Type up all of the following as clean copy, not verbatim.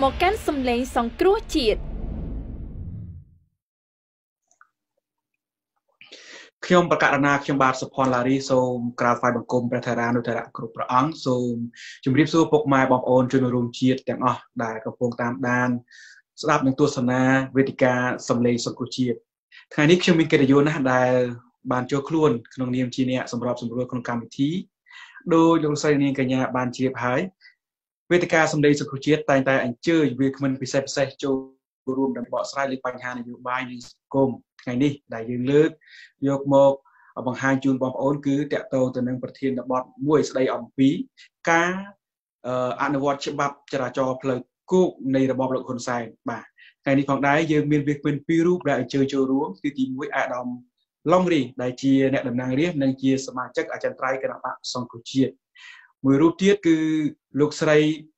một cánh xung lên song cua chiết. Khi ông bạc na khi ông bạc sập hòn lari so cà phê bằng cồn bạc thải ra nội thải ra cột bạc ống so chúng biết số bọc mai bọc ôn chuyên nội dung chiết tiếng ở đại các phong tam đan đáp những tua sơn na Vetica xung lên song cua chiết. Thay nít khi mình kể điều na đại bàn cho khuôn khung niệm chi nè sầm rập sầm rối khung cam thí đôi lông say nè cả nhà bàn chiệp hái. Vetica xung lên song cua chiết tai tai anh chơi việc mình bị say say châu rùm đầm bọ sai lên bành hà này nhiều bài như cồn. Ngày đi đại dương lướt dọc một bằng hai chun bom ôn cứ tẹo tàu từ nâng bật thiên đã bọt muối đây ẩm phí cá ăn vọt chậm bắp chả cho lời cụ này là bom lượng hồn xài bà ngày đi khoảng đáy dương miền việt miền Peru đại chơi chơi rúa cứ tìm muối ạ đồng long đi đại chia nẹt đầm nàng riết nâng chia sma chắc ở chân trái cái nào bạn xong câu chuyện mùi rút tiết cứ lục sấy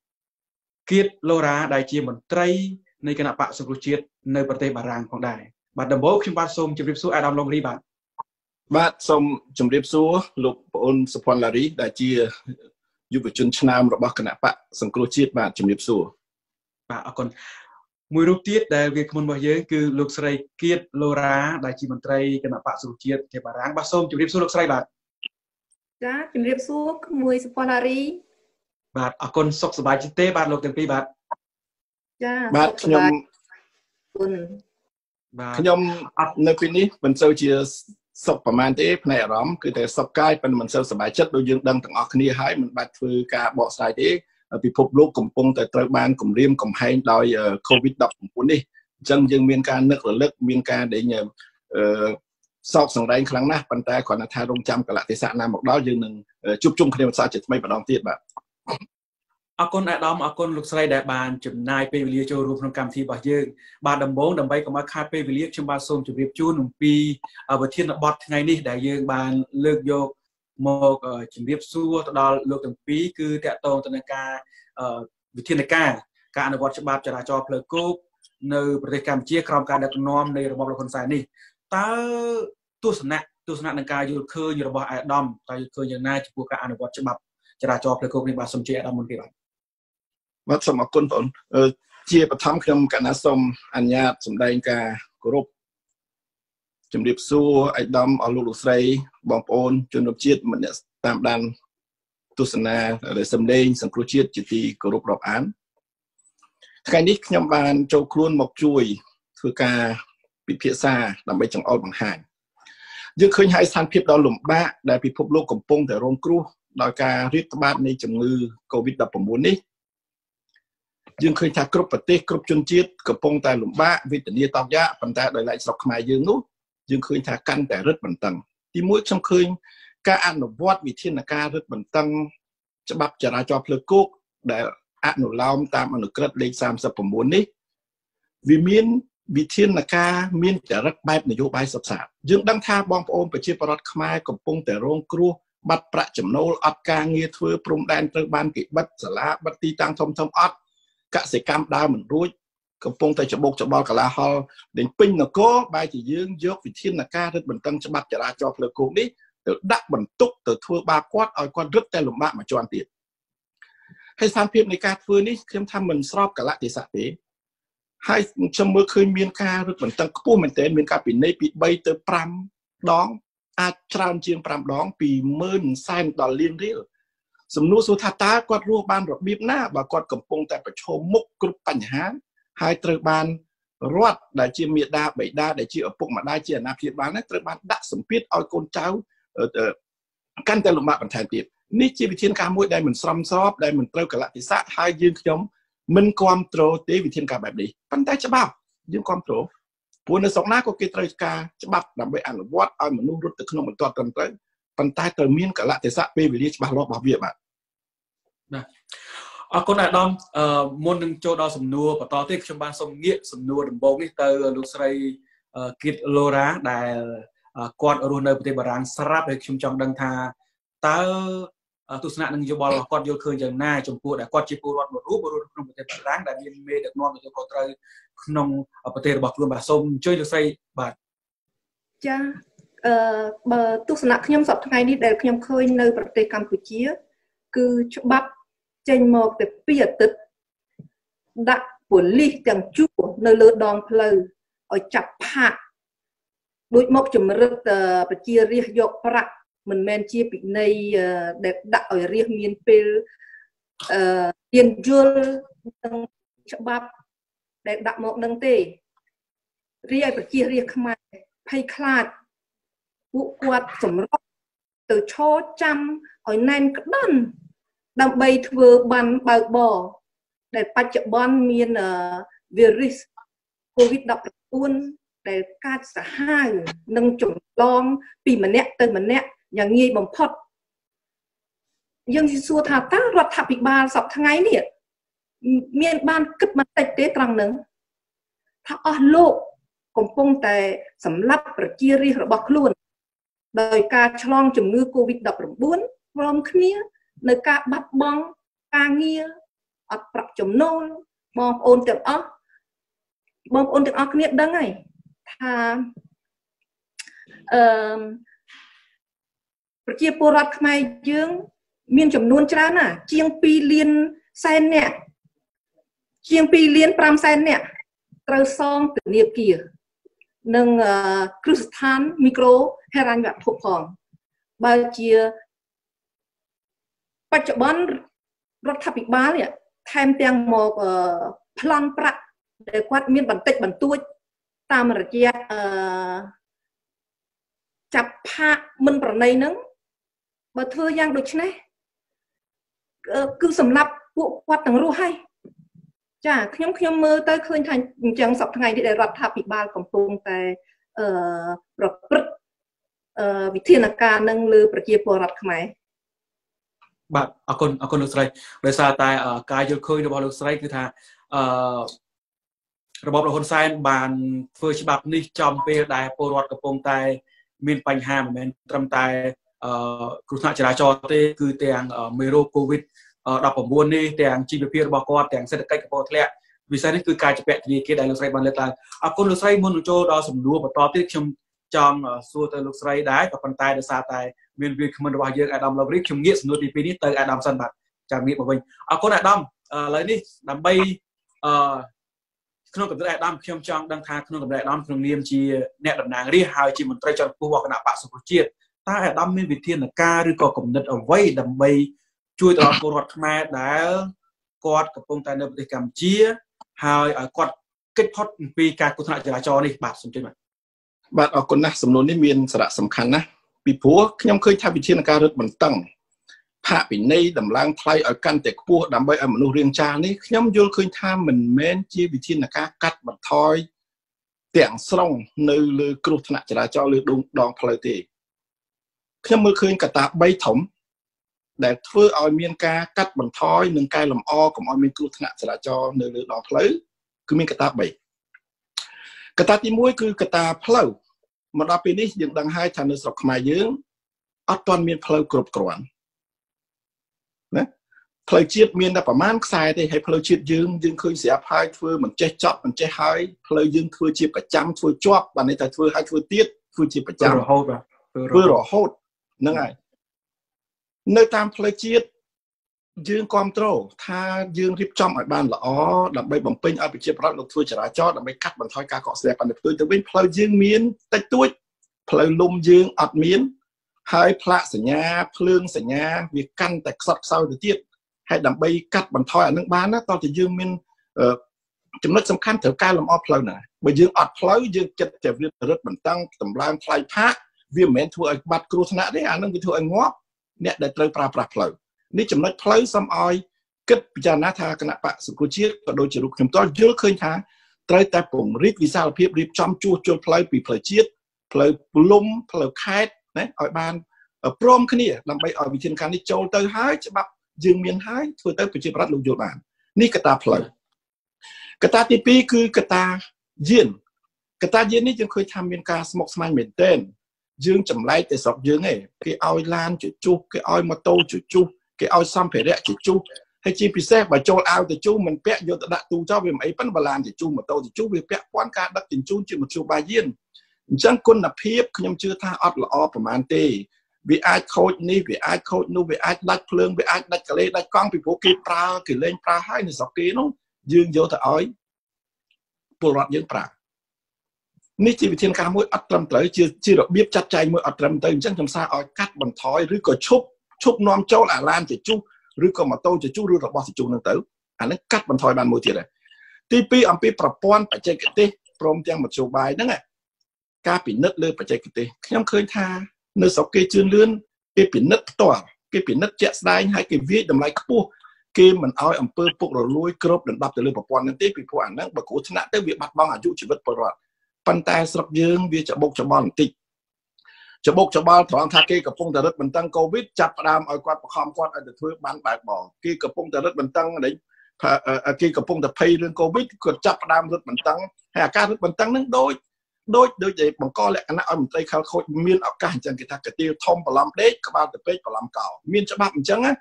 kiết lô ra đại chia một trái nơi cái nào bạn xong câu chuyện nơi bờ tây bà ràng khoảng đài bạn đồng bố khi bạn xông chụp điệp số Adam Long đi bạn xông chụp điệp số lục ôn Sopon Larry đại chia du lịch chuyên Nam rồi bác cả nạp bạn sang Croatia bạn chụp điệp số bạn còn mùi rút tiết đại việc môn bao giờ cứ lục sấy kiết lô ra đại chia một trai cả nạp bạn Croatia thì bạn ráng bạn xông chụp điệp số lục sấy bạn đã chụp điệp số mùi Sopon Larry bạn còn sốc sờ bài chít tê bạn lục tiền pi bạn bạn nhom Nhóm nơi phía này, mình sâu chia sọc và mạng tế, phần này ở rõm, cứ thể sọc cái, phần mình sâu sắp bài chất đôi dương đăng thẳng ọc này hãy, mình bạch phương ca bỏ xài tế, vì phục lúc cùng phong tới trời ban, cùng riêng, cùng hành đòi COVID đọc cùng phún đi. Chân dương miên ca nước là lực, miên ca để nhờ sọc sẵn đánh khẳng nát, phần ta khoảng là tha rung chăm cả lại tế xã Nam một đó dương nâng chụp chung khả năng sao chết mấy bản đồng tiết bạn. Akon đã đóng akon lục xoay đại bàn chụp nai pe vliê châu rùm trong cam thi bảo dương bàn đầm bóng đầm bay có má khai pe vliê trong ba sôm chụp điệp chun nung pi ở bờ thiên là bọt ngày đi đại dương bàn lược vô một chụp điệp xua từ đó lược từng pi cứ tẹo tông từ nơi ca bờ thiên là ca cả nơi bọt chụp bạt trở lại cho pleiku nơi bờ tây cam chia còng ca đặt nom nơi bọt là con sai đi ta tu sanh nơi ca du khơi du bọt ai đom ta du khơi như nai chụp ca nơi bọt chụp bạt trở lại cho pleiku nơi bọt sôm chia đom một cái mất xong một con tổn chia và thăm khi cả nhà xong anh nhát xong đây cả group chuẩn bị xu anh đâm ở lục sấy bom ôn chuẩn bị chiết mình đã tạm đan tu sân na để xong đây xong kêu chiết chỉ thì group đọc án cái nick nhóm bạn châu khuôn một chuỗi thứ ca bị phía xa làm bay trong ao bằng hàng nhưng khơi hai san phép đó lủng ba đại bị phục lô cổng pông để rong kêu đòi ca riết ba này chủng ngư covid đập vào muốn đi dương khơi thả cướp vật tế cướp chân chiết cướp bông tai lủng ba vitamin tao giá phần ta đòi lại sọc mai dương nút dương khơi thả căn tại rất bẩn tầng tí mũi trong khơi ca ăn nổ vót vì thiên là ca rất bẩn tầng cho bắp trả ra cho pleiku để ăn nổ lao tam ăn nổ cất lên sam sập phẩm bốn đấy vì miên vì thiên là ca miên trả rất bay để vô bay sập sạt dương đang tha bom ôm và chia parat mai cướp bông tại rong kêu bắt bạ chấm nấu ắt ca nghe thưa prom đan tới ban kỵ bắt giả lá bắt ti tăng thông thông ắt các sẽ cam đau mình rối cầm phong tay chụp bột chụp bao cả là ho đến pin là có bài chỉ dương dốc vì thiên là ca rất bình tâm cho bạc trả ra cho pleiku đi từ đắp bẩn túc từ thua ba quát oi con rất tay lủng bạ mà cho ăn tiền hay san phim này ca thưa đi thêm tham mình sọp cả lại thì sạch thế hay trong mơ khơi miên ca rất bẩn tâm cua mình té miên ca bị nấy bị bay tới pram đón a tràn chiên pram đón bị mơn sai đòn liên riết sầm nô số tha tá quạt rùa ban rồi bịp na và quạt cầm pung tại phải show mốc cướp cảnh hán hai tờ ban rót đại chi miệt đa bảy đa đại chi ở pung mà đại chi ở nam chi ban đấy tờ ban đã sầm biết oi con cháu căn tại lục mạc bản thành tiệp ní chi bị thiên ca mũi đây mình xăm xóp đây mình treo cả lại thì sát hai dương nhóm mình control tế bị thiên ca bẹp đi phân tay cho bao dương control buồn ở sóng nát có cái treo ca cho bắp làm vậy ăn là vót oi mà nô rút từ không một toàn cầm tới phần tai từ miên cả lại thế xã về việc bảo lo bảo vệ bạn. Con đại đom môn đừng cho đo sầm nua và to tiếp trong ban sông nghĩa sầm nua đầm bông đi từ lúc say kít lô rá đại quạt ở nơi bờ rang sáp để chung trong đăng tha ta tu sanh đừng cho bảo là quạt vô khơi dần na trong cua đại quạt chỉ cua một rú bờ rang bờ rang đại miên mê được non cho con trai nông bờ tây bạc luôn bà sông chơi được say bà. Cha. Bờ tu sanh khi nhóm sập thằng này đi để khi nhóm khơi nơi bờ tây Campuchia cứ chụp bắp trên một để bây giờ tết đã của lý chẳng chua nơi lỡ đòn phơi ở chập hạ đối mốc chấm rớt và chia riêng dọc prak mình men chia bị này đẹp đã ở riêng miền pel tiền dưa đang chập bắp đẹp đã mốc đang tê riêng và chia riêng khăm ai khát vụ quạt sầm róc từ cho trăm ở nan cất đan đang bay thừa bàn bạc bò để phát triển bọn miền virus covid đọc tuôn để cắt xã hai nâng chủng long vì mà nẹt từ mà nẹt nhà nghi bằng phật dân xua thà tác luật thà bị ba sọc tháng ấy nè miền ban cất mặt tạch tế trăng nắng thà lộ còn phong tài sắm lắp rồi chia ri rồi bọc luôn đời ca chlong chủng ngư covid đọc rồi buôn vòng kia nơi ca bắt bong ca nghi ở bậc chấm nôn bom ôn tiếng óc niệm đắng này tha chia bồ rát mai dương miền chấm nôn chán à chieng pi liên sen nè chieng pi liên pram sen nè trâu song từ niệm kia nâng kristan micro heran gặp thuộc phòng ba chia bạch chấm bón rất thập bị bá này thêm tiếng một plan pra để quát miên bản tịch bản tuôi ta mà chia chập hạ mình bản này nứng bà thưa giang được chứ này cứ sầm lấp bộ quát thằng ru hay chả khuyên mơ tới khuyên thành chẳng sập thằng này để rập thập bị ba còn tuồng tại rập bứt bị thiên là ca nâng lư bà chia bò rập khmai bạn ở con lúc này đời xa tại cái giờ khơi được bao lúc này cứ thà robot là con sai bàn phơi chỉ bạc đi trong về đài porat cặp bông tai miền Pành Hà mà miền Trâm tai cứu nạn chỉ là cho tê cứ tiền mero covid đọc ở buôn đi tiền chi về phía bà con tiền sẽ được cách cặp bông lẹ vì sao đấy cứ cài chỉ bẹt gì cái đài lúc này bàn lệ là ở con lúc này muốn cho đó sủng đua và to tiếp trong xua tới lúc này đá cặp bông tai đời xa tại miền Việt mình vào giờ Adam Lovrick chấm nghĩa nội địa pin tới Adam San Bạc chạm nghĩa của mình. Có Adam lấy đi làm bay không cần tới Adam chấm trong đang thang không cần tới Adam không niêm chi nẹt đập nàng đi hai chi một trai chọn cô hoặc là bạn số của chiết ta Adam miền Việt thiên là ca rồi có cẩm nứt ở vây làm bay chui từ cô rọt mai đã quạt cặp bông tai nợ để cầm chia hai ở quạt kết hot vì cả cô thằng lại cho đi bạn số trên này bạn ở con nè số nôn đi miền sạ sầm khăn nè bị phúa nhóm khơi thay bị thiên ca rất bẩn tăng hạ bị nay đầm lang thay ở căn tệ cua đám bay ở một riêng cha ní nhóm vô khơi tham mình men chia bị thiên ca cắt bẩn thoi tẹng xong nơi lư cột nặng chỉ là cho lư đong đòn phơi tì nhóm mưa khơi cả ta bay thủng để phơi ở miền ca cắt bẩn thoi nâng cai làm o còn ở miền cột nặng chỉ là cho nơi lư đòn phơi cứ miền cả ta bay cả ta ti muối cứ cả ta phơi mà đáp ứng đi những đằng hai thằng nước sọc mai dưỡng ở toàn miền phơi cột cồn, nè phơi chiết miền đã bảm ăn xài thì hãy phơi chiết dưỡng dưỡng khơi sẽ hai phơi mình che chót mình che hai phơi dưỡng phơi chiết cả trăm phơi chót và này ta phơi hai phơi tiết phơi chiết cả trăm phơi rổ hốt nè ngay nơi tam phơi chiết dương control tha dương rip trong ở ban là ó đập bay bằng pin ở bị chia bớt được thui trả lại cho đập bay cắt bằng thoi ca cọ xe bằng được thui từ bên phơi dương miến tách thui phơi lùm dương ọt miến hai phạ sả nhá phương sả nhá việc căn tách sập sau từ tiết hay đập bay cắt bằng thoi ở nước bán đó tao thì dương miến chấm nứt sầm khăn thở ca làm ó phơi nè bởi dương ọt phơi dương chật chẹp như rất bẩn tăng tầm lang phơi phá vì mến thua bát cua thna đấy anh nó bị thua ngóp nè để trời pra pra phơi nếu chấm nói phơi xăm oi kết gia nát tha các bạn sự cố chiết và đôi chỉ rụt chấm to dưa khơi tha tới ta cùng rít vì sao phép rít trong chua chua phơi bị phơi chiết phơi lum phơi khét đấy ở ban ở prom cái này làm bay ở vị thiên can đi châu tới hái cho bạn dương miền hái thôi tới bị chia bát lục dột bạn ní cả ta phơi cả ta tivi cứ cả ta diên ní chúng khơi tham miền ca smoke smile miền tên dương chấm lái để sọc dương này cái oi lan chữ chu cái oi mô tô chữ chu cái ao xăm phải rẽ chỉ chu hay chi phí xe và châu ao thì chu mình pẹ vô đã tu cho về mấy phân bà làm thì chu mà tàu thì chu về pẹ quan ca đặt tiền chu chỉ một chu ba yên chẳng quân là phép nhưng chưa tha ót là ó của man tê bị ai khôi ní bị ai khôi nu bị ai đặt phượng bị ai đặt cái lê đặt con bị phố kia pra cái lên pra hai này sáu kia nó dương vô tới ỏi bộ loạt những bạc ní chỉ vì thiên ca mỗi ắt trầm tới chưa được biết chặt chay mỗi ắt trầm tới chẳng làm sao ỏi cắt bằng thói rưỡi có chúc chúc non châu là lan chỉ chúc rưỡi có mà tô chỉ chúc rưỡi là bò chỉ chúc năng tử anh ấy cắt bằng thói bàn môi thiệt này ti pi âm piประปอนបច្ចេកទេសព្រមទាំងមធ្យោបាយហ្នឹងការពិនិត្យលើបច្ចេកទេសខ្ញុំឃើញថានៅស្រុកគេជឿនលឿនគេពិនិត្យផ្ទាល់គេពិនិត្យជាក់ស្ដែងហើយគេវាយតម្លៃខ្ពស់គេមិនឲ្យអំពើពុករលួយគ្របដណ្ដប់ទៅលើប្រព័ន្ធហ្នឹងទេពីព្រោះអាហ្នឹងបើគ្រោះថ្នាក់ទៅវាបាត់បង់អាយុជីវិតពលរដ្ឋប៉ុន្តែស្រុកយើងវាច្បុកច្បល់បន្តិចច្បុកច្បល់ត្រង់ថាគេកំពុងតែរឹតបន្តឹងកូវីដចាប់ផ្ដើមឲ្យគាត់បង្ខំគាត់ឲ្យទៅធ្វើបានបែបបងគេកំពុងតែរឹតបន្តឹងនេះគេកំពុងតែភ័យរឿងកូវីដគាត់ចាប់ផ្ដើមរឹតបន្តឹងហើយអាការរឹតបន្តឹងហ្នឹងដូចតែបង្កលក្ខណៈឲ្យមន្ត្រីខលខូចមានឱកាសអញ្ចឹងគេថាកាទៀលធំបឡំដេកក្បាលទៅពេកបឡំកោមានច្បាប់អញ្ចឹងណា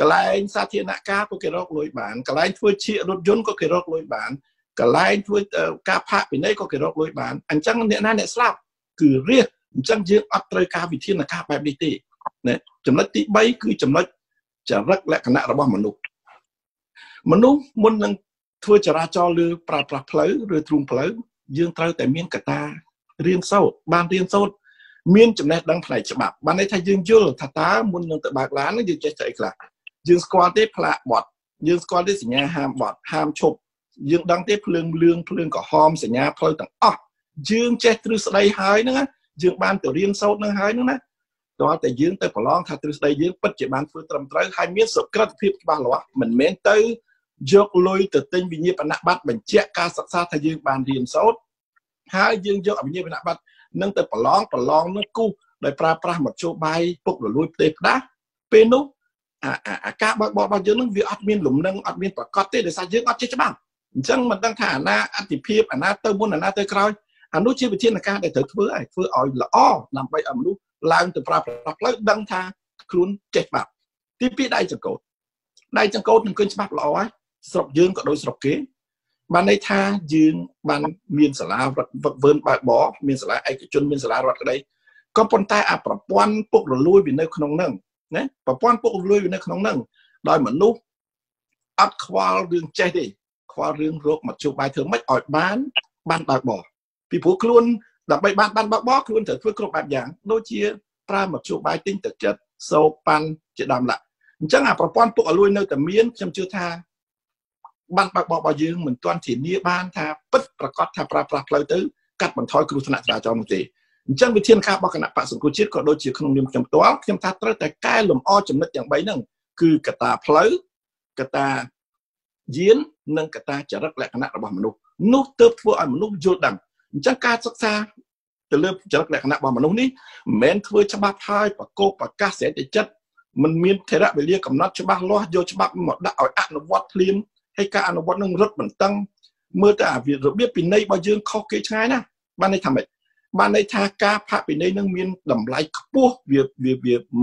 កន្លែងសាធារណការពួកគេរកលុយបានកន្លែងធ្វើជារថយន្តក៏គេរកលុយបានកន្លែងធ្វើការផាកពិន័យក៏គេរកលុយបានអញ្ចឹងអ្នកណាអ្នកស្លាប់គឺរាសអញ្ចឹងយើងអត់ត្រូវការវិធានការបែបនេះទេណាចំណុចទី3គឺចំណុចចរិតលក្ខណៈរបស់មនុស្សមុននឹងធ្វើចរាចរណ៍ឬប្រើប្រាស់ផ្លូវឬទ្រូងផ្លូវយើងត្រូវតែមានកតារៀនសូត្របានរៀនសូត្រមានចំណេះដឹងផ្នែកច្បាប់បានន័យថាយើងយល់ថាតើមុននឹងទៅបើកឡានយើងចេះតែអីខ្លះយើងស្គាល់ទេផ្លាកបទយើងស្គាល់ទេសញ្ញាហាមបទហាមឈប់យើងដឹងទេភ្លើងលឿងភ្លើងក្រហមសញ្ញាផ្លូវទាំងអស់យើងចេះទ្រឹស្ដីហើយហ្នឹងណាយើងបានទៅរៀនសូត្រហ្នឹងហើយហ្នឹងណាតើតែយើងទៅប្រឡងថាទ្រឹស្ដីយើងពិតជាបានធ្វើត្រឹមត្រូវហើយមានសុក្រិតភាពច្បាស់លាស់មិនមែនទៅយកលុយទៅទិញវិញ្ញាបនបត្របញ្ជាក់ការសិក្សាថាយើងបានរៀនសូត្រហើយយើងយកវិញ្ញាបនបត្រនឹងទៅប្រឡងនឹងគូសដោយប្រើប្រាស់មធ្យោបាយពុករលួយផ្ទេផ្ដាស់ពេលនោះអាការបើកបោរបស់យើងនឹងវាអត់មានលំនឹងអត់មានប្រកបទេដោយសារយើងអត់ចេះច្បាស់អញ្ចឹងមិនដឹងថាអាណាអតិភិបអាណាទៅមុនអាណាទៅក្រោយអានោះជាវិធានការដែលត្រូវធ្វើឲ្យល្អដើម្បីឲ្យមនុស្សឡើងទៅប្រើប្រាស់ផ្លូវដឹងថាខ្លួនចេះច្បាស់ទីពីរដៃចង្កូតនឹងឃើញច្បាស់ល្អហើយស្រុកយើងក៏ដូចស្រុកគេបានន័យថាយើងបានមានសាលាវឹកវើនបើកបរមានសាលាឯកជនមានសាលារដ្ឋក្តីក៏ប៉ុន្តែអាប្រព័ន្ធពុករលួយវានៅក្នុងហ្នឹងណាប្រព័ន្ធពុករលួយវានៅក្នុងហ្នឹងដោយមនុស្សអត់ខ្វល់រឿងចេះទេខ្វល់រឿងរោគមធ្យោបាយធ្វើម៉េចឲ្យបានបើកបរពីព្រោះខ្លួនដើម្បីបានបើកបរខ្លួនត្រូវធ្វើគ្រប់បែបយ៉ាងដូចជាប្រើមធ្យោបាយទិញទឹកចិត្តសោកប៉ាន់ជាដើមឡាអញ្ចឹងអាប្រព័ន្ធពុករលួយនៅតែមានខ្ញុំជឿថាបានបើកបោរបស់យើងមិនទាន់ធានាបានថាពិតប្រកបថាប្រើប្រាស់ផ្លូវទៅកាត់បន្ថយគ្រោះថ្នាក់ចរាចរណ៍នោះទេអញ្ចឹងវិធានការរបស់គណៈបក្សសង្គមជាតិក៏ដូចជាក្នុងនាមខ្ញុំផ្ទាល់ខ្ញុំថាត្រូវតែកែលម្អចំណុចទាំង3ហ្នឹងគឺកត្តាផ្លូវកត្តាយាននិងកត្តាចរិតលក្ខណៈរបស់មនុស្សនោះទើបធ្វើឲ្យមនុស្សយល់ដឹងអញ្ចឹងការសិក្សាទៅលើចរិតលក្ខណៈរបស់មនុស្សនេះមិនមែនធ្វើច្បាប់ហើយប្រកបប្រកាសសេចក្តីចិត្តមិនមានថេរវេលាកំណត់ច្បាស់លាស់យកច្បាប់មកដាក់ឲ្យអនុវត្តភ្លាមហើយការអនុវត្តនឹងរឹតបន្តឹងមើលទៅអាវារបៀបពិន័យរបស់យើងខុសគេឆ្ងាយណាបានន័យថាម៉េចបានន័យថាការផាកពិន័យនឹងមានតម្លៃខ្ពស់វា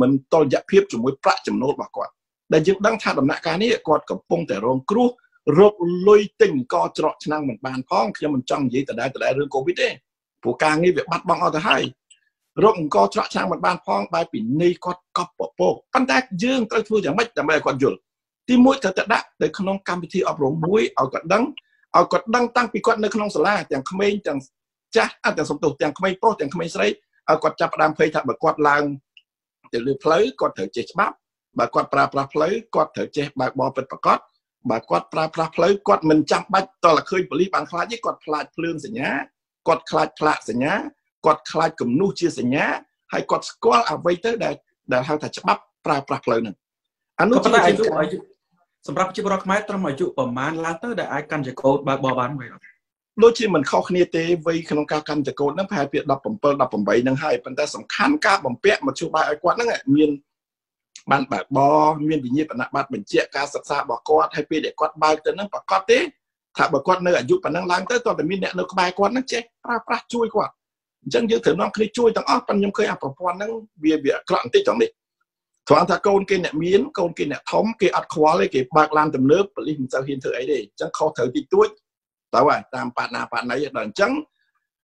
មិនតុល្យភាពជាមួយប្រាក់ចំណូលរបស់គាត់ដែលយើងដឹងថាដំណាក់កាលនេះគាត់កំពុងតែរងគ្រោះរកលុយទិញកច្រកឆ្នាំមិនបានផងខ្ញុំមិនចង់និយាយដដែលរឿងកូវីដទេព្រោះការងារវាបាត់បង់អស់ទៅហើយរកអង្គច្រកឆ្នាំមិនបានផងបែបពិន័យគាត់កប់ពពកប៉ុន្តែយើងត្រូវធ្វើយ៉ាងម៉េចដើម្បីឲ្យគាត់យល់ទីមួយត្រូវតែដាក់ទៅក្នុងកម្មវិធីអប់រំមួយឲ្យគាត់ដឹងតាំងពីគាត់នៅក្នុងសាលាទាំងក្មេងទាំងចាស់អត់ទាំងសំទុះទាំងក្មេងប្រុសទាំងក្មេងស្រីឲ្យគាត់ចាប់ផ្ដើមភ័យថាបើគាត់ឡើងទៅលើផ្លូវគាត់ត្រូវចេះច្បាប់បើគាត់ប្រើប្រាស់ផ្លូវគាត់ត្រូវចេះបើកបរពិតប្រាកដបើគាត់ប្រើប្រាស់ផ្លូវគាត់មិនចាំបាច់តើឃើញប៉ូលីសបានខ្លាចទេគាត់ខ្លាចភ្លើងសញ្ញាគាត់ខ្លាចផ្លាកសញ្ញាគាត់ខ្លាចគំនូសជាសញ្ញាហើយគាត់ស្គាល់អ្វីទៅដែលហៅថាច្បាប់ប្រើប្រាស់ផ្លូវនឹងអានោះតែអាយុសម្រាប់ជីវរដ្ឋខ្មែរត្រឹមអាយុប្រមាណឡើងទៅដែលអាចកាន់ចង្កូតបើកបរបានវិញដូចជាមិនខុសគ្នាទេវ័យក្នុងការកាន់ចង្កូតហ្នឹងប្រហែលជា17 18ហ្នឹងហើយប៉ុន្តែសំខាន់ការបំពាក់មធ្យោបាយឲ្យគាត់ហ្នឹងមានបានបើកបរមានវិញ្ញាបនបត្របញ្ជាក់ការសិក្សារបស់គាត់ហើយពេលដែលគាត់បើកទៅហ្នឹងប្រកាសទេថាបើគាត់នៅអាយុប៉ុណ្ណឹងឡើងទៅគាត់តែមានអ្នកនៅក្បែរគាត់ហ្នឹងចេះប្រើប្រាស់ជួយគាត់អញ្ចឹងយើងត្រូវនាំគ្នាជួយទាំងអស់ប៉ុន្តែខ្ញុំឃើញអាប្រព័ន្ធហ្នឹងវាអាក្រក់បន្តិចទាំងនេះព្រោះថាកូនគេអ្នកមានកូនគេអ្នកធំគេអត់ខ្វល់ទេគេបើកឡានទំនើបប៉ូលីសមិនសូវហ៊ានធ្វើអីទេអញ្ចឹងខុសត្រូវតិចតួចទៅហើយតាមប៉ាណៃដល់អញ្ចឹង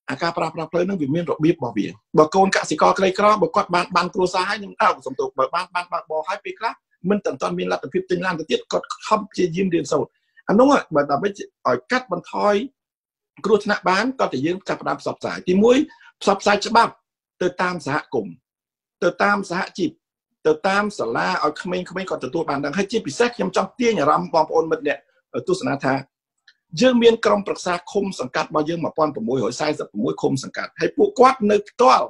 អាការប្រើប្រាស់ផ្លូវនឹងវាមានរបៀបរបស់វាបើកូនកសិករក្រីក្របើគាត់បានគ្រួសារហើយខ្ញុំសំទោសបើបានបើកបរហើយពេលខ្លះមិនទាំងតន់មានលទ្ធភាពទិញឡានទៅទៀតគាត់ខំព្យាយាមរៀនសូត្រ anh đúng rồi, bạn ta mới ở cắt bàn thoi, kêu thằng bán có thể dưng cặp đam sập sải, tí mũi sập sải chắp bắp, từ tam xã cùng, từ tam xã chìm, từ tam xã la ở không còn từ tua bàn đang hay chìm bị xét trong tia nhà rắm bom ôn mật nè ở tu sanh tha, dưng miên cầm bạc xa khum sảng cát bao dưng mà quan của mũi hỏi sai giật của mũi khum sảng cát, hay phụ quát nơi toa,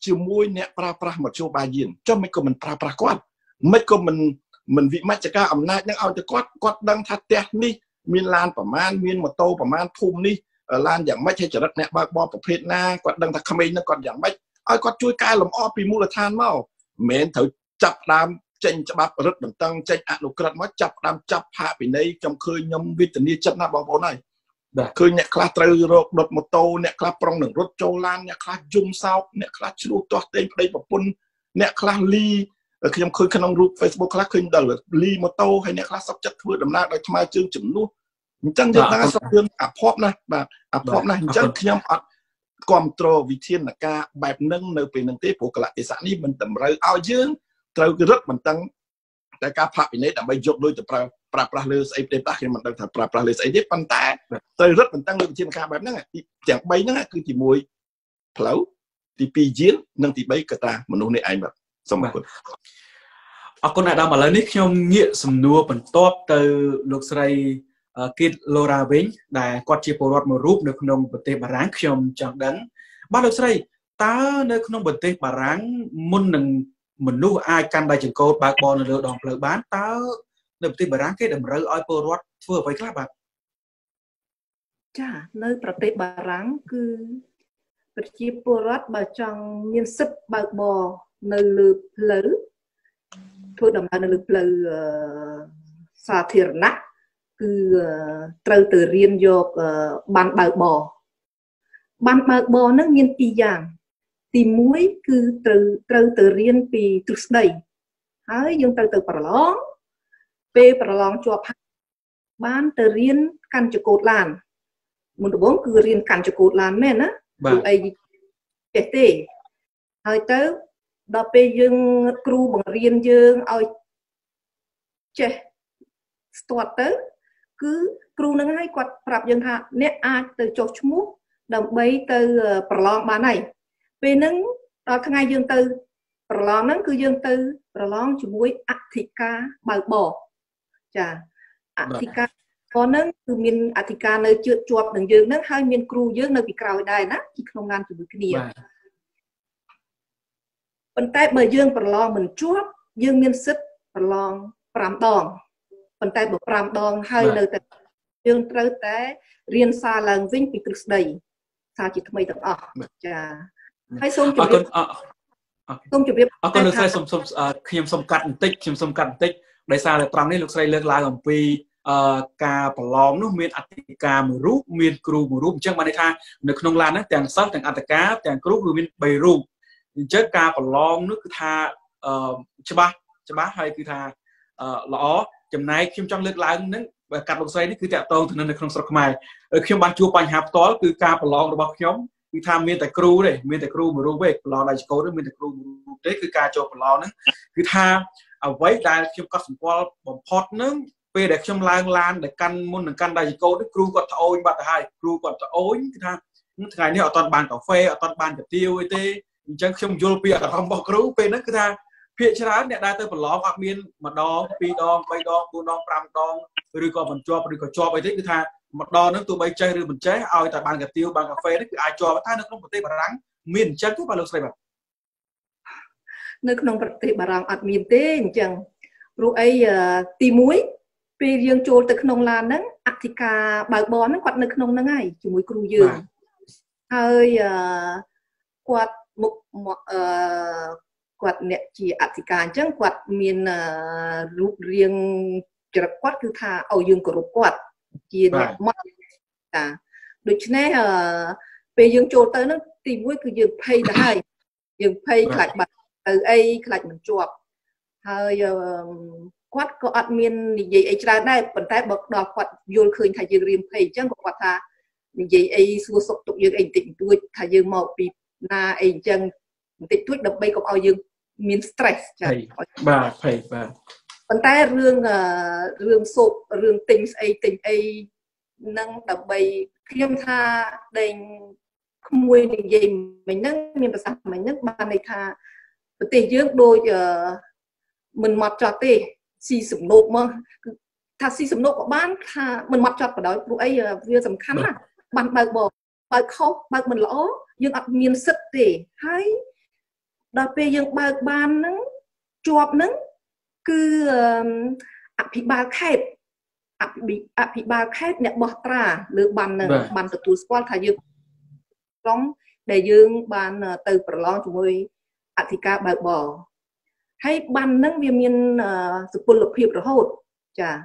chịu mũi nè pra pra một chỗ bài diện, cho mấy cô mình pra pra quát, mấy cô mình vị mắt ca ẩm nát nhưng ao cho quát đang thắt tét đi. Miên lan và man miên một tô và man thum đi lan dạng mách hay trở đất nè ba bo của phết na còn đang thắc mê nó còn dạng mách ai còn chui cai làm o pì mu là than mau mến thử chập đam tranh chập bắp rất đẳng tăng tranh ăn đồ cật mất chập đam chập hạ bên đây trong khơi nhom vitamin chất na bao bố này khơi nhẹ khla trừ rồi đột một tô nhẹ khla prong đẳng rốt châu lan nhẹ khla zoom sau nhẹ khla chua toát tên đây và pun nhẹ khla ly khi em khơi khăn ông rút Facebook khla khơi đằng ly một tô hay nhẹ khla sắp chất vừa đầm na đây tham chương chỉnh luôn chẳng như ta sắp hơn à pop này chẳng khi em control vị thiên là ca bài nâng nơi về nâng tế của các loại tài sản đi mình tầm rơi ao dương trâu cái rất mình tăng tại ca phạm này đã bây giờ đôi từ pra lư say để ta khi mình đang thằng pra lư say tiếp bàn tay tới rất mình tăng nơi vị thiên ca bài nâng chẳng bay nâng cứ chỉ mùi phẩu thì pi diễn nâng thì bay cả ta mình nuôi này ai mà xong rồi à con này đang mà lấy nick trong nghĩa sầm đua mình top từ lục say Kid Laura Vinh đã có chia bầu một rúp được nông bờ tây bà ráng khiom chẳng đắng bắt đầu say ta nơi nông bờ tây bà ráng muốn nâng mình nuôi ai can đại trường cô bà con được đòn lợi bán ta nơi bờ tây bà ráng cái đầm rơi oi bầu rót vừa với các bạn cha nơi bờ tây bà ráng cứ chia bầu rót bà trong nhân sức bà bò nơi lử lử thôi đầm là nơi lử lử xa thiệt nát cứ trâu từ riêng vô ban bờ bò nó nghiên pi giang thì muối cứ trâu từ riêng pi từ đây hái dùng trâu từ paralong pe paralong cho ban từ riêng căn cho cột lan một đứa bốn cứ riêng căn cho cột lan men á tụi ai để tê hỏi tới đợt pe dương kêu bằng riêng dương ơi che toát tới cứ kêu nâng hai quạt prap dân hạ nét ai từ chốt mút đầm bấy từ pralong bán này về nâng đó ngay dương từ pralong nâng cứ dương từ pralong chúng muối atika bạc bỏ chả atika còn nâng từ miền atika nơi chưa chuột đường dương nâng hai miền kêu dương nơi bị cào đài nát chỉ không ngăn chúng muối kia bên tay bờ dương pralong mình chuột dương miền sứt pralong pram đòn phần tay bộ pram đòn hơi nơi từ dương trâu té riêng xa làng vinh bị từ đầy xa chỉ thay tầm chà hãy xong chụp con xong chụp điệp con được sai xong xong khiêm xong cạn tích khiêm xong cạn tích đại xa là pram này được sai lược lai làm pi ca palong nó miền atika một rú miền kru một rú chẳng mà này tha được nông lan á tàng sắt tàng atika tàng kru rồi miền bầy rú chứ ca palong nó cứ tha chả ba hay cứ tha lõ chấm này khiêm trong lực lái nâng và cắt lông xoay đấy cứ chạm tông nên là không sọc mày khi ban chua ban hạp có cứ ca palong bọc nhóm cứ tham miên tại crew đấy miên tại crew mà rú về palong đại cố đấy miên tại crew đấy cứ ca cho palong đấy cứ tham ở với đại khiêm cắt sủng qua bỏng pot nâng về để khiêm lan để căn môn để căn đại cố đấy crew còn thổi bạn hai crew còn thổi cứ tham ngày nay ở toàn bàn cà phê ở toàn bàn cà tiêu ấy chứ không vô bia ở không bọc crew về nó cứ tham hiện ra đó nè đại tới phần ló hoặc miên mà đo pi đo bay đo bu đo pram đo rồi còn mình cho bay thế cứ tha mặt đo nó tụi bay chơi rồi mình chế ao tại bàn cà tiêu bàn cà phê đấy cứ ai cho tha nó không bật tê bà rắn miên chân cứ bao lâu say bạc nó không bật tê bà rắn ăn miên tê chẳng rồi ấy ti muối pi riêng trôi từ nông lan nắng atika bà bò nó quạt nó nông nắng ngày chỉ muối cừu dừa hơi quạt một quạt nè chỉ atika chẳng quạt miền rút riêng chợ quạt cứ tha ao dương của rút quạt chỉ nè mát à đối với này về dương trôi tới nó tìm với cứ dương pay là hay dương pay lại bật từ ai lại mình chuột hơi quạt có admin gì ấy ra đây phần tay bật đỏ quạt vô khơi thay dương riêng pay chẳng quạt tha gì ấy số sọc tụ dương anh tỉnh đuôi thay dương màu vì na anh chẳng tịch tuyết đập bay cọc ao dương miền stress bà Còn ta rương sụp, rương tình ấy nâng đập bày khiêm tha đành không mùi định gì mình nâng mình bà sạc mình nâng bà này tha và tế dưỡng đôi mình mọt cho tế xì sụm nộp mà tha xì sụm nộp của bán tha mình mọt cho đó lúc ấy vừa dầm khăn à bạn bạc bỏ bạc khóc bạc mình lỗ nhưng ạc miên sức tế hay đòi bê dưỡng bạc bán nâng chọp nâng cứ áp bị ba khép nè bỏ ra lược bàn tự tu squat thay dương long để dương bàn từ bờ long chúng tôi áp thì cả bạc bỏ hay bàn nâng viêm nhiên sự buồn lập hiệp rồi hốt chả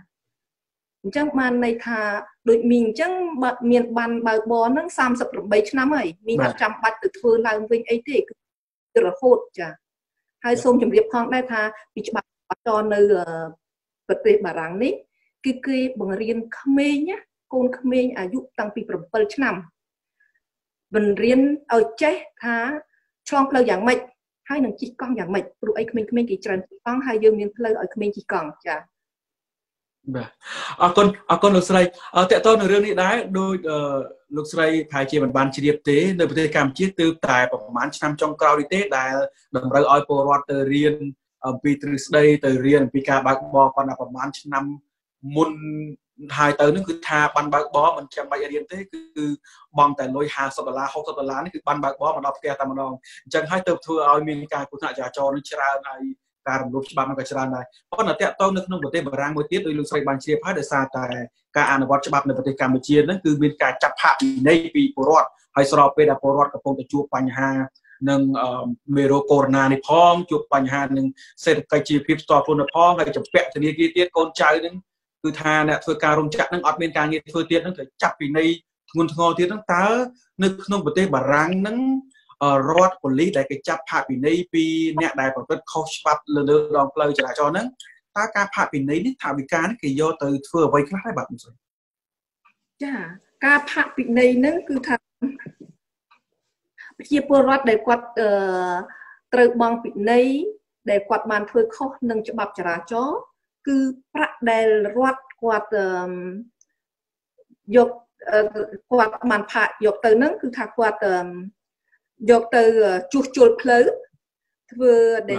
chẳng bàn này thà đội mình chẳng bật miền bàn bạc bỏ nâng sam sập bảy trăm năm ấy mình áp trăm bát tự phơi là vinh ấy thì tự là hốt chả hay xôm chấm điệp con đây thà bị chặt cho nơi vật thể bà rằng đấy cái bằng riêng khmer nhá con khmer à dụng tăng pì bầm bầm năm bằng riêng ở chế thá trong lâu dạng mệnh hai nàng chỉ con dạng mệnh rồi ấy khmer kỳ trần con hai dương miền lâu ở khmer chỉ còn chả con lục sậy tại tôi nói riêng này đấy đôi lục sậy thái chế bản bàn chỉ điệp tế nơi vật thể cảm chiết từ tài bằng mán năm trong cao đi tế đại đồng rơi oi po water riêng vì từ đây từ riêng vì cả bạc bò còn là phần bán năm môn hai tới nó cứ tha ban bạc bó mình chạm bạc riêng thế cứ bằng tại lối hà sập là không sập là nó cứ ban bạc bó mà đọc kia tạm đòn chẳng hai tập thừa ao mình cả cũng lại trả cho nó chia ra này cả một lúc bạn nó cả chia ra này còn là tẹo tao nó không có thể mở ra một tiết đôi lúc say bàn chia phát được xa tại cả anh vợ chồng này phải Campuchia nó cứ bên cả chập hạ này vì porod hay sau đó về đã porod các công ty chụp ảnh ha nâng mê rô corona này phong chụp bánh hà nâng xe cái chi phí tỏa phôn là phong hay chụp bẹt thì như kia tiết con trai nâng cứ thà nè thưa ca rung chặt nâng ọt bên ca nghe thưa tiết nâng phải chặt vì này nguồn ngò tiết nâng tá nâng nông bởi tế bà răng nâng rốt của lý đại cái chặt hạ vì này vì nẹ đại bảo vật khóc sắp lần đỡ đoàn lời trả lại cho nâng ta ca hạ vì này nít thả vì ca nâng kì do từ thưa vây khá hay bạc một rồi chà ca hạ vì này nâng cứ thà chia bờ rót để quạt từ bằng vị này để quạt bàn thôi khóc nâng cho bạc trả chó cứ bắt để rót quạt dọc quạt bàn phải dọc từ nâng cứ thà quạt dọc từ chuột chuột phơi vừa để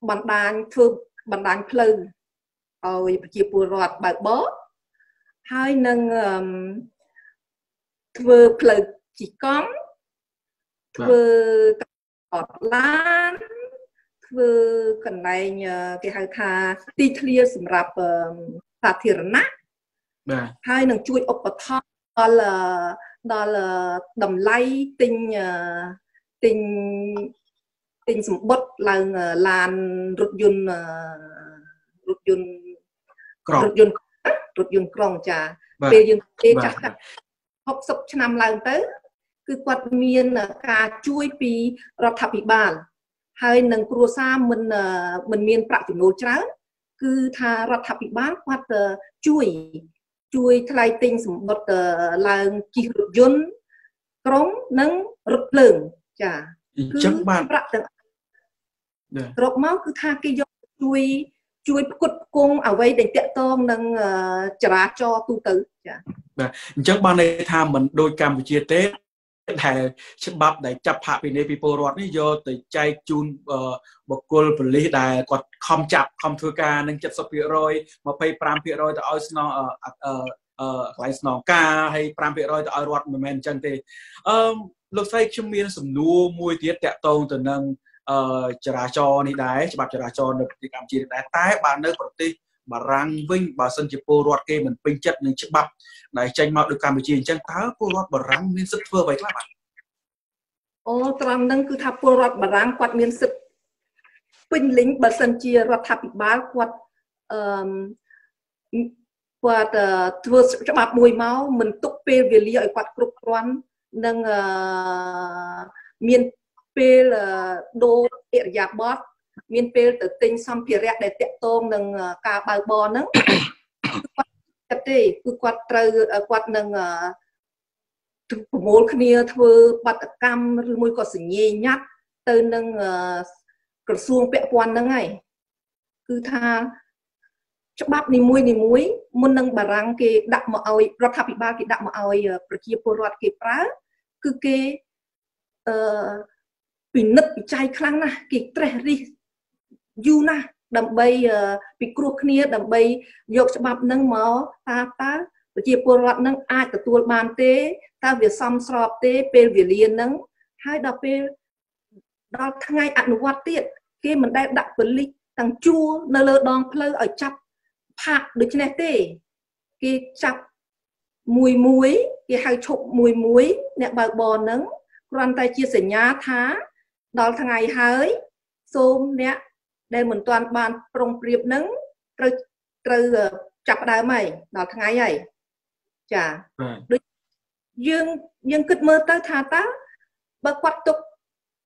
bàn thôi bàn bàn phơi rồi chia bờ rót bạc bó hai nâng vừa phơi chỉ có vừa cọt lan vừa cần này nhờ cái hàng thà ti thia sủng rạp thà thiền nát hai nàng chui ốc bọt thọ đó là đầm lay tình sủng bọt là làn rút yun krong trà về yun trà học sập năm lần tới cứ quạt miên cả chuối pì rập thập bị bàn hay nâng cua sa mình miên bạc thì nấu cháo cứ thà rập thập bị bàn quạt chuối thay tinh một là chỉ run cống nâng rực lửng chả cứ bạc rập máu cứ tha cái do chuối cột cung ở đây để tiện tôm nâng trả cho tu tử chả chắc ban này tha mình đôi Campuchia tết thầy bắp để chập hạ vì này vì porod này do từ chai chun bọc cồn vật lý đại còn không chập không thưa ca nâng chập sập phía rồi mà phải pram phía rồi tại oi sno lại sno ca hay pram phía rồi tại oi ruột mình men chân thì lúc say chim miên sủng nua mui tiết tẹt tông từ nâng chả ra cho này đại chập chả ra cho được thì cảm chỉ đại tái bạn nơi còn ti bà răng vinh bà sân chụp porod kia mình pin chất nâng chập bắp này tranh mạo được Campuchia tranh tá porod bà răng nên rất vừa vậy các bạn. Ô tram nâng cứ tháp porod bà răng quạt miên sức pin lính bà sân chia rọt tháp bá quạt thưa cho bạc mùi máu mình túc pê về lý ở quạt cục quan nâng miên pê là đô địa giáp bót miên pê tự tinh xong phía rẹt để tiệm tôm nâng cá bao bò nâng đây cứ quạt trời quạt nâng mồm kia thưa bát cam rồi môi có sự nhẹ nhát từ nâng cửa xuống bẹo quan nâng này cứ tha cho bắp đi muối muốn nâng bà răng kì đặt một ơi rất thà bị ba kì đặt một ơi kia bồ loạt kì phá cứ kì bị nứt bị chai khăng na kì tre ri du na đầm bay bị cua khnia đầm bay dọc cho bắp nâng máu ta ta kia bồ loạt nâng ai cả tua bàn té ta việc xăm xọp té pel việc liền nâng hai đập pel đó ngay ăn quạt tiệt khi mình đang đặt vấn lý thằng chua nơ lơ đòn lơ ở chập phạt được trên tê cái chập mùi muối cái hai chục mùi muối nè bờ bò nấng còn tay chia sẻ nhá thá đó thằng ngày hới xôm nè đây mình toàn bàn prong riệp nấng rồi rồi chập đá mày đó thằng ngày ấy chả dương kịch mơ tới thà tá bờ quạt tục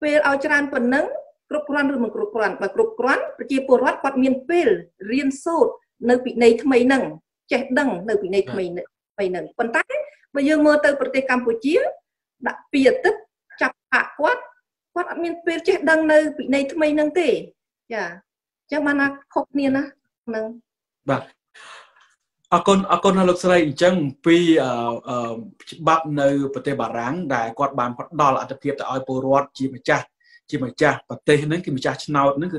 về ao tràn phần nấng cục quan rồi mình cục quan và cục quan chia bột quát quạt miên phèn riêng sốt nơi bị này thay nặng chẹt đằng nơi bị này thay nặng còn tái bây giờ mơ tới Phật Campuchia đã bịa tức chặt hạ quát quát miên phèn chẹt đằng nơi bị này thay nặng thế chả chắc mà là khóc nia na nặng bà con học sai chẳng vì bắp nơi Phật Bà Ráng đại quát bàn Phật đó là tập thiệp tại ai bồ quát chỉ mà cha và tê nên cái cha nào nên cứ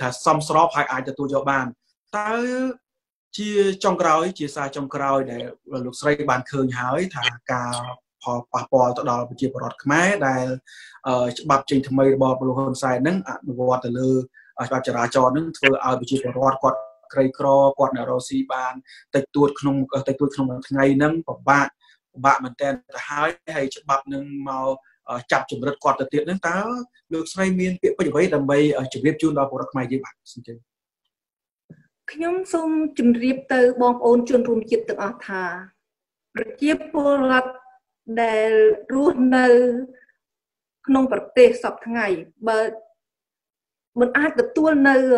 thà xong xóa phải ai cho tôi cho bàn ta chia trong cào chia xa trong cào để lục xoay bàn khơi hái thà cà họ bà bò tọt đào chia bọt khmé đại bắp trình thầm mây bò bồ hồn sai nâng ăn bò từ lư bắp chả lá tròn nâng vừa ai bị chia bọt quạt cây cỏ quạt nào rau xi bàn tách tuột không ngày nâng của bạn mình tên là hái hay cho bắp nâng màu chạm chụp rất quạt từ tiện đến tá được say miên tiện có gì vậy làm bay chụp riệp chuồn vào bộ đặc mày gì bạn xin chơi khi nhóm xong chụp riệp từ bom ôn chuồn rùm chít từ ở thà riệp polat để luôn nơi nông vật tê sập thằng ngày bờ mình ai tập tuôn nơi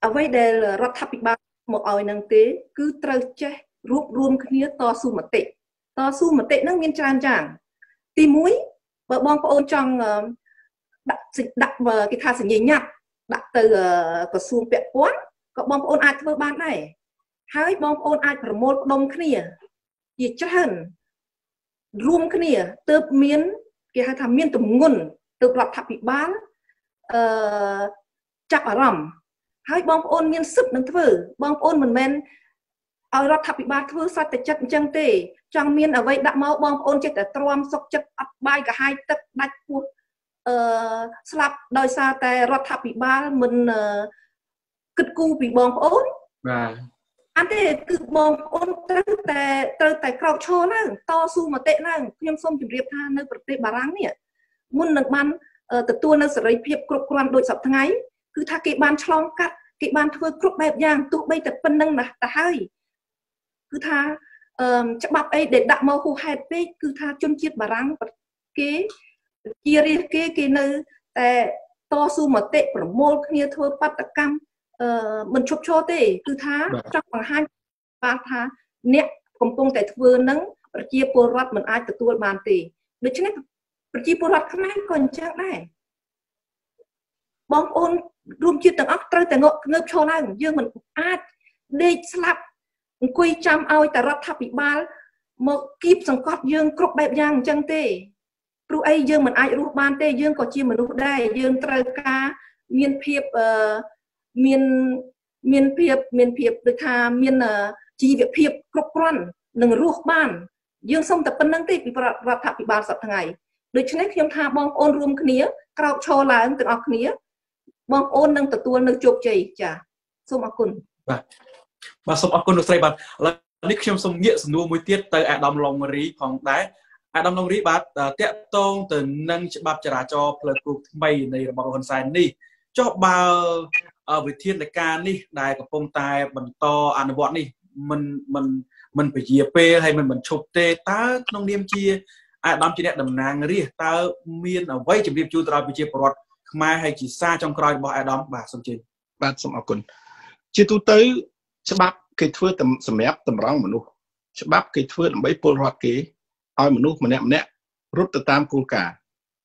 ở vậy để rất thấp ba một ỏi năng tế cứ trơ che rút run khía to su mà tệ su mà tệ năng miên tràn chẳng ti mũi vợ bong ôn trong đặt vào cái tha sỉ nhí nhặt đặt từ có su bẹt quấn có bong ôn ai thưa ban này hái bong ôn ai phải một đông kia gì chắc hẳn rùm kia tớp miên cái hai thằng miên tụm ngôn tụm lọt thập bị bán chặt ở rầm hái bong ôn miên sấp nâng thưa bong ôn mình men ở lọt thập bị bán thưa sao để chặt chăng tê trong miền ở vậy đã máu bom ôn chết để tròn sọc chất ấp bay cả hai tấc đạch cuột slap đôi xa tè rót tháp bị ba mình kịch cu bị bom ôn anh thế cứ bom ôn tới tè cào chôn nè to su mà tệ nè nhom xôm chìm riệp tha nơi Phật Bà Ráng nè muốn được ban từ tua nơi sợi riệp cột quan đội sập thang ấy cứ tha kỵ ban chlong cắt kỵ ban thưa cột bẹp giang tụ bay từ phân nâng là hai cứ tha chắc bắp ấy để đặt màu khô hạt với cứ tha chôn chiết Bà Răng kế kia ri kế nơi to su mà tệ của mô kia thôi bắt đặc cam mình chụp cho tệ cứ tha trong khoảng 2 3 tha nẹt cùng công tại vừa nắng chia bồ rát mình ai từ tua bàn tệ được chứ này chia bồ rát không ai còn chắc này bom ôn rung chia từng óc tới từng ngợp cho này dương mình ai để slap quy chăm ao ta rất thấp bị ba một kíp sòng cọt dương cột bẹp giang chân tê, ru ấy dương mình ai ru ban tê dương có chi mình ru đây dương trời ca miền phep miền phep được tha miền chi việc phep cột quan đừng ru ban dương xong tập bên năng tê bị rất thấp bị ba sập thằng ngày được cho nên khi ông tha bong ôn rùm khía cào cho là ông tự học khía bong ôn đang tập tuôn đang chụp chì chả xong học cùng và xong ông con được xây bạn là nick trong sông nghĩa nuôi muối tiết tới Adam Long Rí phòng đá Adam Long Rí bạn tẹt tôn từ nâng bắp chả cho pleiku mây này là bằng hòn sai đi cho bao với thiên đại ca đi đại của phong tài mình to ăn bọn đi mình phải dìa pe hay mình chụp tê ta nông niêm chia Adam chỉ đẹp đầm nàng rí ta miên ở vây chụp điệp chu tao bị chia bọt mai hay chỉ xa trong coi bọn Adam và xong trên bạn xong ông con chưa tu tới bắp cái thưa tầm sầm ép tầm rong mình nuốt bắp cái thưa làm bấy pol hoạt kế ao mình nuốt mình nẹm rút từ tam cua cả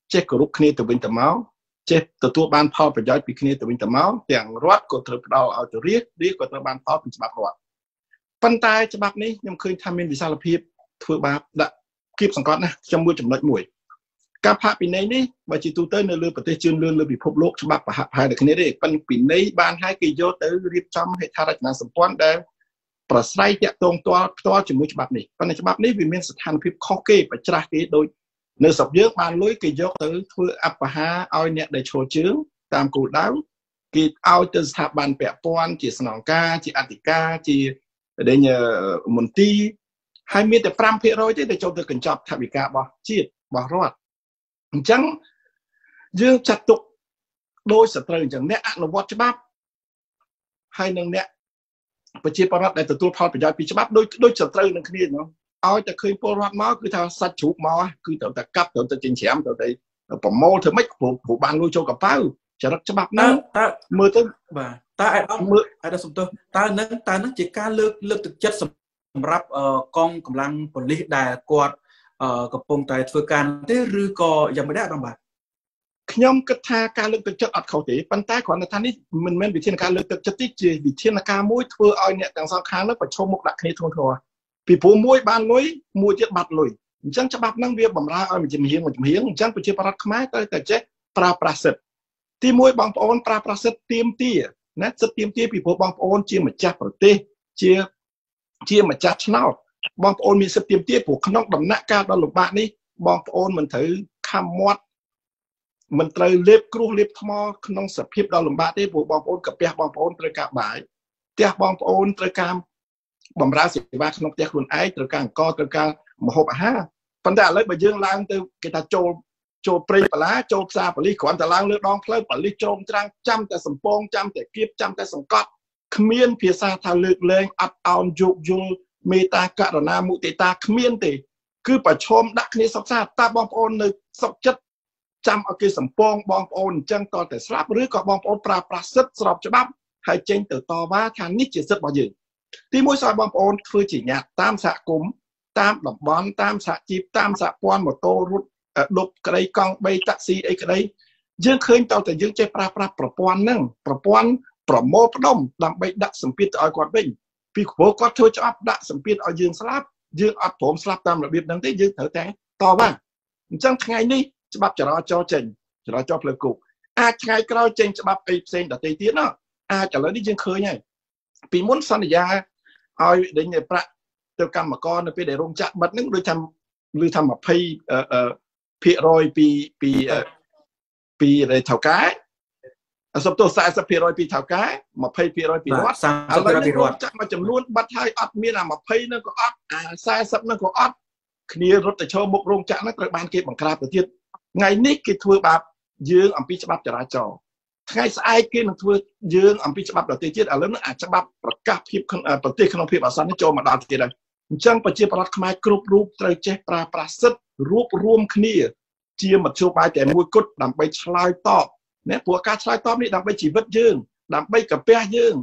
che cổ rút kia từ bên tầm máu chết từ tua ban phao phải giải quyết kia từ bên từ máu tiếng rót của từ đầu ở từ riết riết của từ ban phaoเป็นฉบับ rót ปัญตายฉบับนี้ខ្ញុំឃើញថាមាន នៅសពយើងបានលុយគេយកទៅធ្វើអបហាឲ្យអ្នកដែលឈរជើងតាមគោលដៅគេឲ្យទៅស្ថាប័នពាក់ព័ន្ធជាស្នងការជាអធិការជាដែល ឲ្យតែឃើញពលរដ្ឋមកគឺថាសាច់ជ្រូកមកគឺត្រូវតែកាប់ត្រូវតែចិញ្ច្រាំត្រូវតែប្រមូលធ្វើម៉េចព្រោះប្របានលុយចូលកប៉ៅចរិតច្បាប់ហ្នឹង ពីព្រោះមួយបានលុយមួយទៀតបាត់លុយអញ្ចឹងច្បាប់នឹងវាបំរើឲ្យជំនាញជំនាញអញ្ចឹងប្រជាពលរដ្ឋខ្មែរត្រូវតែចេះប្រើប្រាស់សិទ្ធិទីមួយបងប្អូនប្រើប្រាស់សិទ្ធិទៀមទាណាសិទ្ធិទៀមទាពីព្រោះបងប្អូនជាម្ចាស់ប្រទេសជាម្ចាស់ឆ្នោតបងប្អូនមានសិទ្ធិទៀមទាព្រោះក្នុងដំណាក់កាលដល់លំបាកនេះបងប្អូនមិនត្រូវខំមាត់មិនត្រូវលេបគ្រោះលេបថ្មក្នុងសភាពដល់លំបាកទេព្រោះបងប្អូនត្រូវការបាយផ្ទះបងប្អូនត្រូវការ ម្ហូបអាហារប៉ុន្តែឥឡូwបើយើងឡើងទៅគេថាចូលប្រេងបលាចូលផ្សារបលិសគ្រាន់តែឡើងលើដងផ្លូវបលិសជ្រោមច្រាំងចាំតែសម្ពងចាំតែគៀបចាំតែសង្កត់គ្មានភាសាថាលើកលែងអត់អោនយកយល់មេតាករណាមុទិតាគ្មានទេគឺប្រឈមដាក់គ្នាសុខសាន្តតើបងប្អូននៅសុខចិត្តចាំឲ្យគេសម្ពងបងប្អូនអញ្ចឹងក៏តែស្លាប់ឬក៏បងប្អូនប្រើប្រាស់សិទ្ធិស្របច្បាប់ហើយចេញទៅតវ៉ាថានេះជាសិទ្ធិរបស់យើង ទីមួយសយបងប្អូនធ្វើជាញាតតាមសហគមន៍តាមតំបន់តាមសហជីពតាមរបប ពីមុនសន្យាឲ្យដូចប្រាក់ទៅកម្មករនៅពេលដែលរោងចក្របាត់នឹងដូចថា ថ្ងៃស្អែកគេនឹងធ្វើយើងអំពីច្បាប់ប្រជាធិបតេយ្យឥឡូវអាច្បាប់ប្រកាសភាពប្រទេសក្នុងភាពអាសន្នចូលមកដល់ទៀតហើយអញ្ចឹងប្រជាពលរដ្ឋខ្មែរគ្រប់រូបត្រូវចេះប្រើប្រាស់សិទ្ធិរួបរวมគ្នាជាមធ្យោបាយតែមួយគត់ដើម្បីឆ្លើយតបណាព្រោះការឆ្លើយតបនេះដើម្បីជីវិតយើងដើម្បីកាពះយើង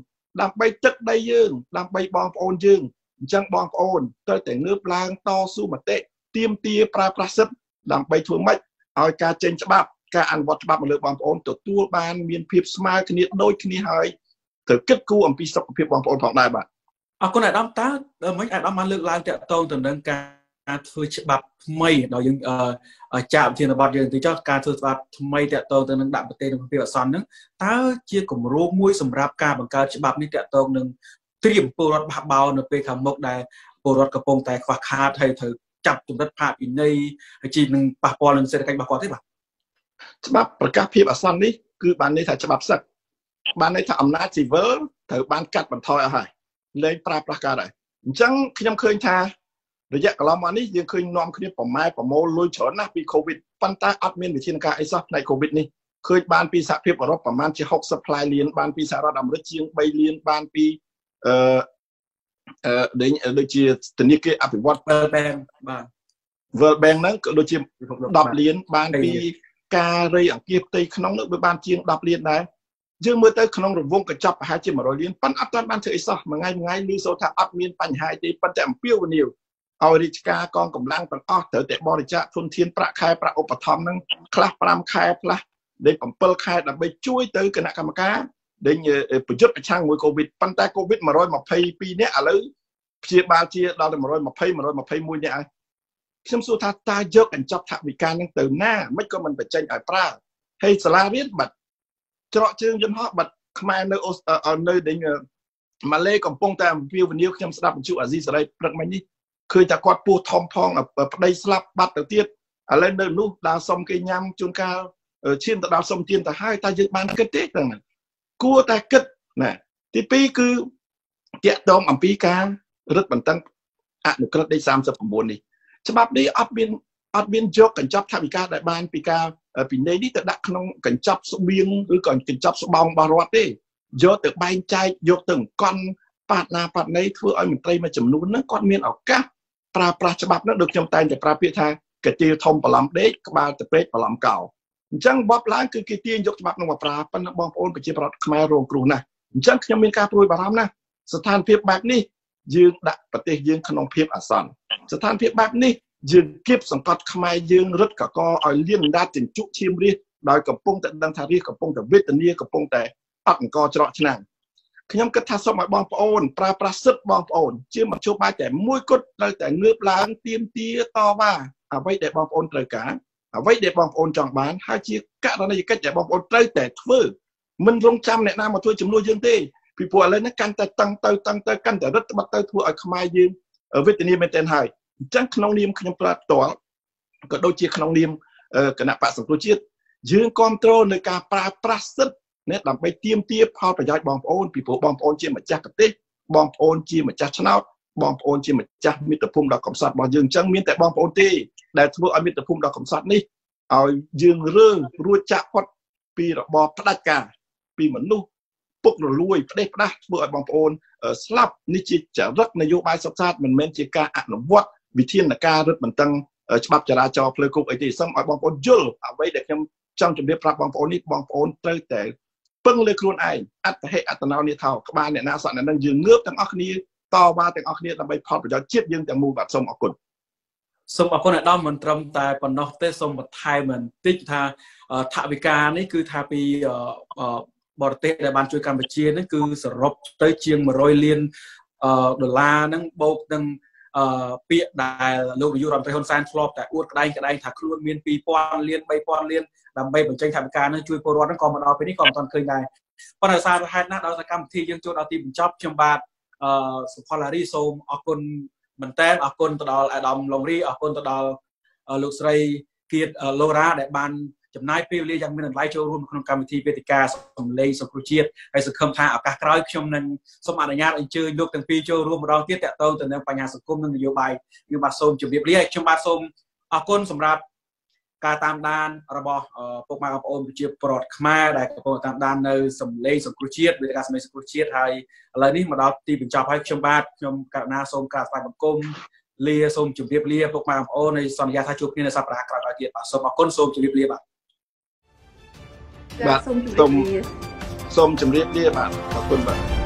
ដើម្បីទឹកដីយើងដើម្បីបងប្អូនយើងអញ្ចឹងបងប្អូនត្រូវតែងើបឡើងតស៊ូមតិទាមទារប្រើប្រាស់សិទ្ធិដើម្បីធ្វើម៉េចឲ្យការចេញច្បាប់ ការអនុវត្តច្បាប់លើបងប្អូនទទួលបានមានភាពស្មើគ្នាដូចគ្នាហើយត្រូវគូអំពីសុខភាពបងប្អូនផងដែរបាទអរគុណអាដាមតើមិញអាដាមបានលើកឡើងតាក់ទងទៅនឹងការធ្វើច្បាប់ថ្មីដល់យើងចាក់វិធានបទយើងទីចុះការធ្វើច្បាប់ថ្មីតាក់ទងទៅនឹងដាក់ប្រទេសនិងភាពអាសន្នហ្នឹងតើជាគម្រោងមួយសម្រាប់ការបង្កើតច្បាប់នេះតាក់ទងនឹងត្រៀមពលរដ្ឋបះបោរនៅពេលខាងមុខដែរពលរដ្ឋកំពុងតែខ្វះខាតហើយត្រូវចាប់ជំរិតផាកពីនៃជានឹងប៉ះពាល់នឹងសេដ្ឋកិច្ចរបស់គាត់ទេបាទច្បាប់ប្រកាសភាពអាសន្ននេះ គឺបាននេះថាច្បាប់សឹកបាននេះថាអំណាចស៊ីវិលត្រូវបានកាត់បន្ថយអស់ហើយលែងប្រើប្រាស់ការដែរអញ្ចឹងខ្ញុំឃើញថារយៈកន្លងមកនេះយើងឃើញនាំគ្នាប្រម៉ែប្រមូលលុយច្រើនណាស់ពីកូវីដប៉ុន្តែអត់មានវិធានការអីសោះផ្នែកកូវីដនេះឃើញបានពីសហភាពអឺរ៉ុបប្រមាណជា 60 ផ្លាយលានបានពីសារ៉ាត់អាមេរិកជាង 3 លានបានពី ការរៃអង្គាផ្ទៃក្នុងនោះវាបានជាង 10 លានដែរយើងមើលទៅក្នុងរង្វង់កញ្ចប់ប្រហែលជា 100 លានប៉ុន្តែអត់បានធ្វើអីសោះមួយថ្ងៃមួយថ្ងៃឮសូរថាអត់មានបញ្ហាទេប៉ុន្តែអំពាវនាវឲ្យរាជការកងកម្លាំងទាំងអស់ត្រូវតែបរិច្ចាគធនធានប្រាក់ខែប្រាក់ឧបត្ថម្ភនឹងខ្លះ 5 ខែខ្លះ để ông Paul khai đã bị chui tới cái nắp cam cá để bứt rứt cái trang mùi covid pan tai covid mà rồi mà pay pi nè à lứ chia ba chia đó là mà rồi mà pay mùi nè ai xem số tha ta dốc anh chọc thạc bị can đang từ na mấy con mình phải tranh ở pra hay sala biết bật trọ chương dân họ bật mai nơi nơi đến mà lê còn phong tam view và nhiều xem sập một chút ở gì ở đây đặt máy đi khơi ta quạt pu thong thong ở đây sập bắt đầu tiên ở lên nơi lúc đào xong cây nhang chôn cao ở trên ta đào xong tiên ta hai ta dự ban kết tết rằng cua ta kết nè thì pi cứ kẹt đông ẩm pi cá rất bản tăng à được cái đây sam sập buồn đi sắp bắt đi admin job cảnh chấp tham gia đại ban pi cá ở bên đây đi ta đặt trong cảnh chấp số biên rồi còn cảnh chấp số bong ba rót đi vô từ ban trai vô từng con phạt này thưa ơi mình tây mà chấm núi nó con miên ở cá pra bắp nó được trong tay để pra biết tha cái tiêu thông và làm đấy các bạn tập bếp và làm cào chẳng bóp láng cứ cái tiên vô bắp nó mà pra pan nó bom ôn bị chìm vào khmer rồng cừu này chẳng khi miên cá tôi bảo lắm nè sanh phiệt bạc ní dương đặt bát tê dương khăn ông phiệt ở sàn sanh phiệt bạc ní dương kiếp sòng cọt khmer dương rất cả co ở liên đa chỉnh trụ chim đi đòi cặp bông tận đăng thà đi cặp bông tận biết tận đi cặp bông tệ ắt có cho chừng nào khi nhóm kết thúc xong mọi bom ôn pra sức bom ôn chưa mà chụp bài để mũi cốt nơi tại nước láng tiêm tia to ba à vậy để bom ôn trời cả à vậy để bom ôn chẳng bán hai chia cả đó là gì cách để bom ôn trời để thưa mình rong trăm này nam mà thôi chấm nuôi dương tê vì buồn lên nó căn ta tăng căn ta rất bắt tay thua ở khmai dương ở Việt Nam bên tên hải chắc không niêm khi nhóm kết toán có đôi chia không niêm cái nạp bạc sủng tôi chia dương control nơi cả pra sức nét làm bay tiêm tia phao phải dạy bom ôn bị phụ bom ôn chia mà chắc cái tết bom ôn chia mà chắc chắn nào bom ôn chia mà chắc miết tập phun đào cẩm sát bom dương trắng miết tại bom ôn tê đại thưa anh miết tập phun đào cẩm sát ní ao dương rương ruột chạm quật pi là bom phát cả pi mình nu bốc rồi lui phát đây phát vừa bom ôn slap ní chỉ trả rất là vô bài sắp sát mình men chỉ ca ăn lỏng vót vì thiên là ca rất mình tăng bắp chả cho pleiku ấy thì xong ở bom ôn dưa à vậy để em trong chuẩn bị phá bom ôn ní bom ôn tới để bưng lên luôn ai ăn thế ăn nào này thảo các bạn này na sẵn đang dừng nước đang ăn kia to ba đang ăn kia làm bài phật và giáo triết dương đang mua vật sông ở cồn ở đó mình trồng tại phần nông tế sông một thai mình tích tha thả vi ca này cứ thả pi bờ tê để bàn chơi campuchia này cứ sập tới chiêng mà rồi liên $1 đang bột đang bịa đài lưu du làm tây hôn san flop tại uất cái đây thả luôn miên pi pon liên bay pon liên làm bay bẩn tranh thảm ca nó chui cô đoán nó còn một đó phải đi còn toàn khơi này con ở xa hai nát đó là cam thi dương chỗ đó tìm chóp trong bạt sopolarisom akon mình tên akon từ đó lại đồng lòng ri akon từ đó lục sray kiệt lora để ban chấm nai pil lia chẳng mình lại cho luôn con cam thi betica sông lê sông cruciet hay sông khâm tha ở các cõi trong nên sông mạn nhát anh chơi lục từng pi cho luôn một đó tiết tẹt tâu từ nên phải nhà sông cung nên nhiều bài nhiều bài sông chụp điệp lia trong ba sông akon sông rạp ca tam đan robot phục ma gặp ôm chiệp prot khmer đại của tam đan nơi sầm lê sầm cua chiết với các sầm lê sầm cua chiết hay lời ní mà đó tìm bình chọn hay trong ba trong cả na sôm cả sài gòn cung lia sôm chụp điệp lia phục ma gặp ôm này sầm gia tha chụp nên là sập rác là thiệt sầm con sôm chụp điệp lia bạn sôm chụp điệp lia bạn con bạn